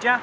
这样。